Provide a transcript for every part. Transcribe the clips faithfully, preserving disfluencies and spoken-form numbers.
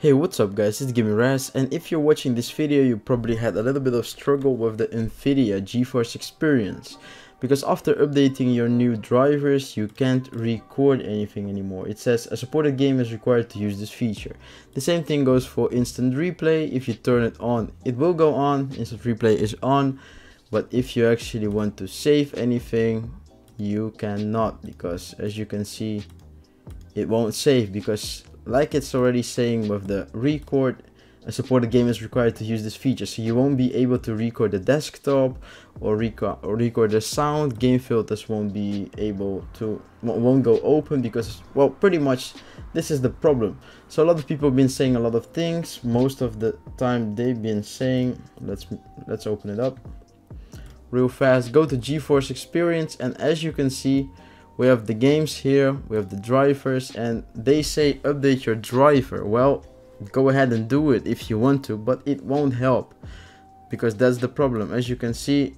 Hey, what's up guys, it's GimmeRez, and if you're watching this video you probably had a little bit of struggle with the NVIDIA GeForce Experience, because after updating your new drivers you can't record anything anymore. It says a supported game is required to use this feature. The same thing goes for instant replay. If you turn it on it will go on, instant replay is on, but if you actually want to save anything you cannot, because as you can see it won't save, because like it's already saying with the record, a supported game is required to use this feature, so you won't be able to record the desktop or record or record the sound. Game filters won't be able to won't go open because, well, pretty much this is the problem. So a lot of people have been saying a lot of things. Most of the time they've been saying, let's let's open it up real fast. Go to GeForce Experience, and as you can see, we have the games here, we have the drivers, and they say update your driver. Well, go ahead and do it if you want to, but it won't help, because that's the problem. As you can see,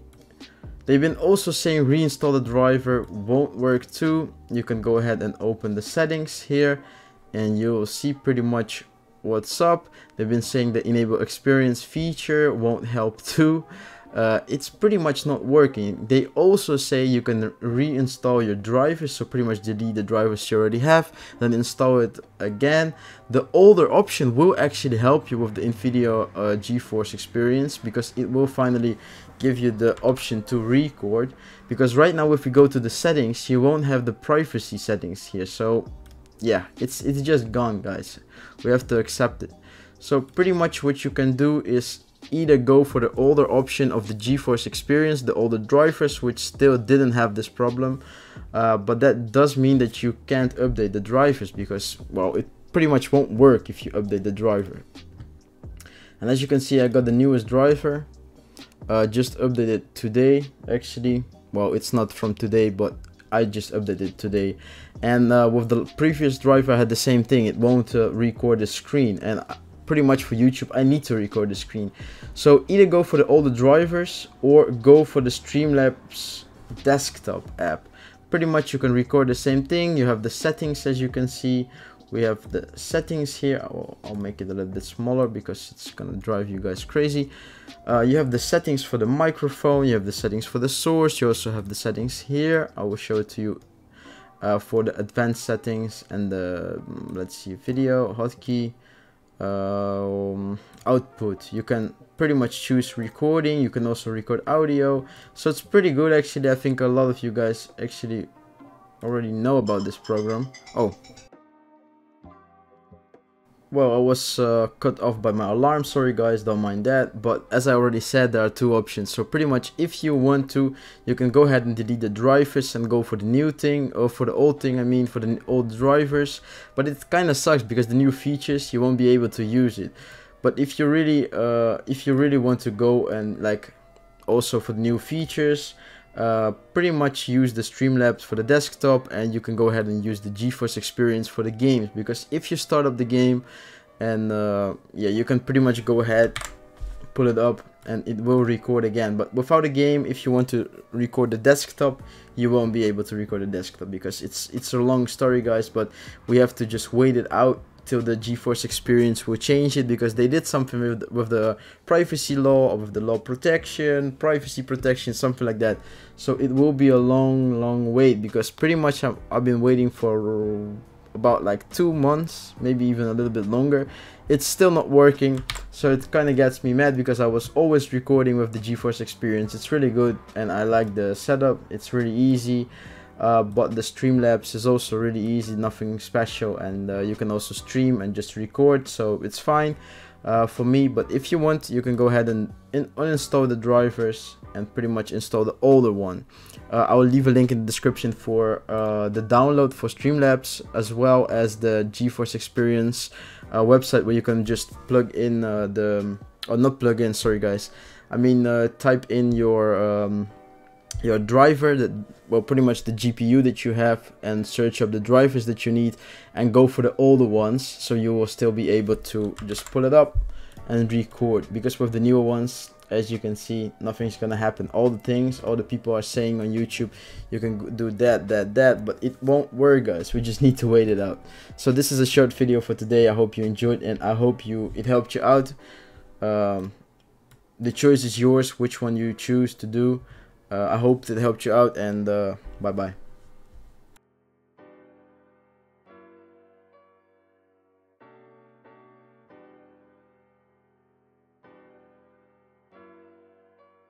they've been also saying reinstall the driver won't work too. You can go ahead and open the settings here, and you'll see pretty much what's up. They've been saying the enable experience feature won't help too. Uh, it's pretty much not working. They also say you can reinstall your drivers, so pretty much delete the drivers you already have, then install it again. The older option will actually help you with the NVIDIA uh, GeForce Experience, because it will finally give you the option to record. Because right now if you go to the settings, you won't have the privacy settings here, so yeah, it's, it's just gone guys. We have to accept it. So pretty much what you can do is either go for the older option of the GeForce Experience, the older drivers, which still didn't have this problem, uh, but that does mean that you can't update the drivers, because, well, it pretty much won't work if you update the driver. And as you can see, I got the newest driver, uh, just updated today actually. Well, it's not from today, but I just updated today, and uh, with the previous driver I had the same thing. It won't uh, record the screen, and I pretty much for YouTube I need to record the screen. So either go for the older drivers or go for the Streamlabs desktop app. Pretty much you can record the same thing. You have the settings, as you can see. We have the settings here. I'll, I'll make it a little bit smaller because it's gonna drive you guys crazy. Uh, you have the settings for the microphone, you have the settings for the source, you also have the settings here. I will show it to you uh, for the advanced settings and the, let's see, video, hotkey, Um, output. You can pretty much choose recording. You can also record audio, so it's pretty good actually. I think a lot of you guys actually already know about this program. Oh, well, I was uh, cut off by my alarm, sorry guys, don't mind that. But as I already said, there are two options, so pretty much if you want to, you can go ahead and delete the drivers and go for the new thing, or for the old thing, I mean for the old drivers. But it kind of sucks, because the new features you won't be able to use it. But if you really uh, if you really want to go and like also for the new features, uh, pretty much use the Streamlabs for the desktop, and you can go ahead and use the GeForce Experience for the games, because if you start up the game and uh, yeah, you can pretty much go ahead, pull it up, and it will record again. But without a game, if you want to record the desktop, you won't be able to record the desktop, because it's it's a long story guys, but we have to just wait it out till the GeForce Experience will change it, because they did something with, with the privacy law, or with the law protection, privacy protection, something like that. So it will be a long, long wait, because pretty much I've, I've been waiting for about like two months, maybe even a little bit longer. It's still not working, so it kind of gets me mad, because I was always recording with the GeForce Experience. It's really good, and I like the setup. It's really easy. Uh, but the Streamlabs is also really easy, nothing special, and uh, you can also stream and just record, so it's fine uh, for me. But if you want, you can go ahead and in uninstall the drivers and pretty much install the older one. Uh, I will leave a link in the description for uh, the download for Streamlabs, as well as the GeForce Experience uh, website, where you can just plug in uh, the, or not plug in, sorry guys, I mean uh, type in your um, your driver, that, well, pretty much the G P U that you have, and search up the drivers that you need, and go for the older ones, so you will still be able to just pull it up and record. Because with the newer ones, as you can see, nothing's gonna happen. All the things all the people are saying on YouTube, you can do that, that, that, but it won't work, guys. We just need to wait it out. So this is a short video for today. I hope you enjoyed, and I hope you it helped you out. Um, the choice is yours, which one you choose to do. Uh, I hope that helped you out, and uh, bye-bye.